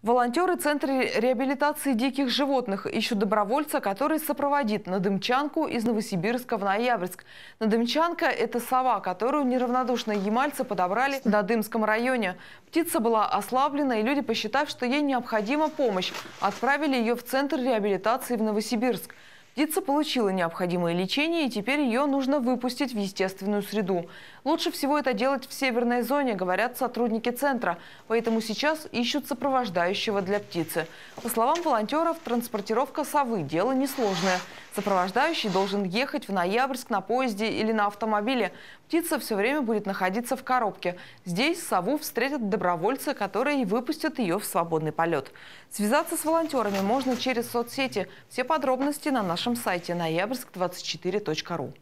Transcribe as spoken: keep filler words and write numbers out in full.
Волонтеры Центра реабилитации диких животных ищут добровольца, который сопроводит надымчанку из Новосибирска в Ноябрьск. Надымчанка – это сова, которую неравнодушные ямальцы подобрали в Надымском районе. Птица была ослаблена, и люди, посчитав, что ей необходима помощь, отправили ее в Центр реабилитации в Новосибирск. Птица получила необходимое лечение, и теперь ее нужно выпустить в естественную среду. Лучше всего это делать в северной зоне, говорят сотрудники центра. Поэтому сейчас ищут сопровождающего для птицы. По словам волонтеров, транспортировка совы – дело несложное. Сопровождающий должен ехать в Ноябрьск на поезде или на автомобиле. Птица все время будет находиться в коробке. Здесь сову встретят добровольцы, которые выпустят ее в свободный полет. Связаться с волонтерами можно через соцсети. Все подробности на нашем сайте ноябрьск двадцать четыре точка ру.